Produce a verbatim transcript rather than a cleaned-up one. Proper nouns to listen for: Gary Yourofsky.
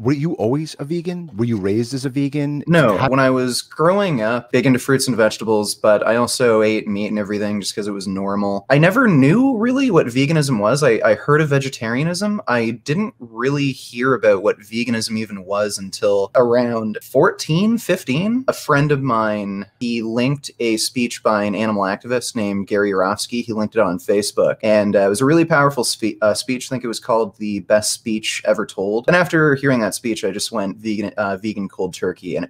were you always a vegan? Were you raised as a vegan? No. How when I was growing up, big into fruits and vegetables, but I also ate meat and everything just because it was normal. I never knew really what veganism was. I, I heard of vegetarianism. I didn't really hear about what veganism even was until around fourteen, fifteen. A friend of mine, he linked a speech by an animal activist named Gary Yourofsky. He linked it on Facebook. And uh, it was a really powerful spe uh, speech. I think it was called The Best Speech Ever Told. And after hearing that speech, I just went vegan, uh, vegan cold turkey, and it